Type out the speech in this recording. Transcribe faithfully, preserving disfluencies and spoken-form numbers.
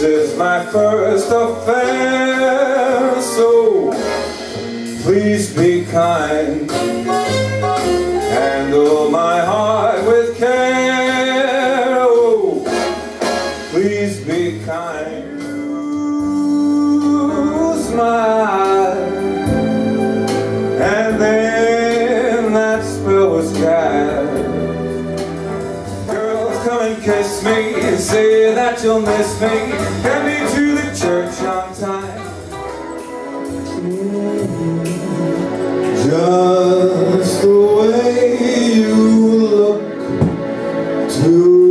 This is my first affair, so please be kind. Handle my heart with care, oh, please be kind. Smile, and then that spell was cast. Come and kiss me, say that you'll miss me. Get me to the church on time. Just the way you look to